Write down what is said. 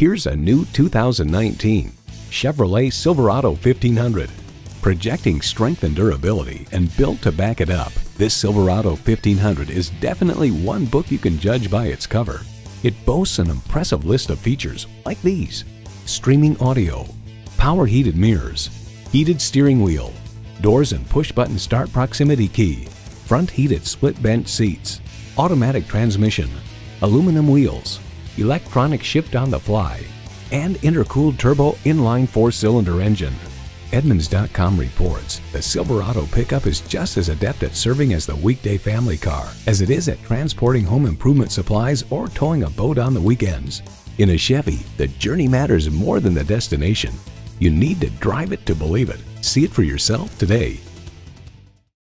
Here's a new 2019 Chevrolet Silverado 1500. Projecting strength and durability and built to back it up, this Silverado 1500 is definitely one book you can judge by its cover. It boasts an impressive list of features like these: streaming audio, power heated mirrors, heated steering wheel, doors and push-button start proximity key, front heated split bench seats, automatic transmission, aluminum wheels, electronic shift on the fly, and intercooled turbo inline four-cylinder engine. Edmunds.com reports the Silverado pickup is just as adept at serving as the weekday family car as it is at transporting home improvement supplies or towing a boat on the weekends. In a Chevy, the journey matters more than the destination. You need to drive it to believe it. See it for yourself today.